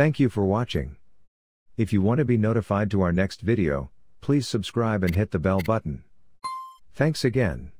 Thank you for watching. If you want to be notified to our next video, please subscribe and hit the bell button. Thanks again.